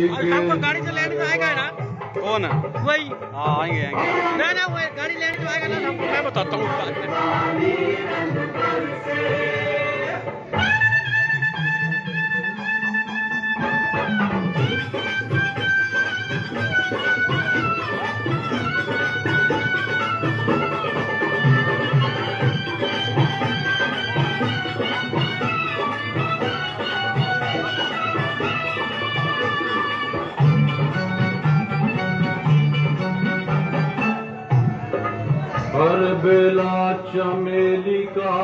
हमको गाड़ी से लेने तो आएगा ना कौन है वही हाँ आएंगे आएंगे ना ना वो गाड़ी लेने तो आएगा ना हमको मैं बताता हूँ बात करबला चमेली का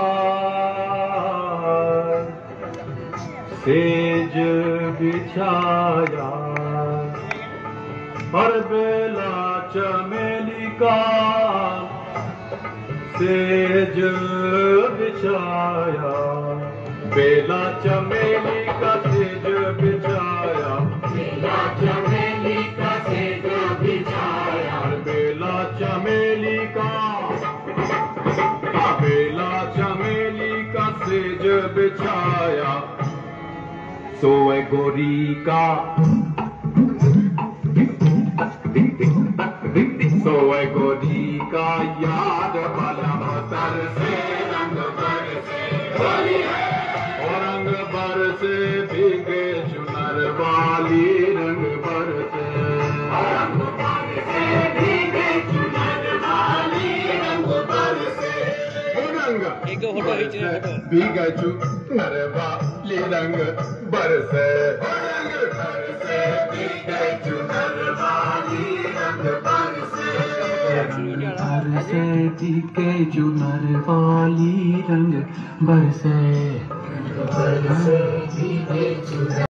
सेज बिछाया, करबला चमेली का सेज बिछाया, बेला चमेली का सेज बिछाया, बेला चमेली का सेज बिछाया, करबला चमेली का बेला चमेली का सेज बिछाया। सोए गोरी का सोए गोरी का याद भला बतर से रंग भर से रंग भर से भीगे चुनर वाली रंग भर से भीगा चुनर वाली रंग बरसे रंग बरसे भीगा चुनर वाली रंग बरसे रंग बरसे भीगे चुनर वाली रंग बरसे रंग बरसे भीगे चुनर।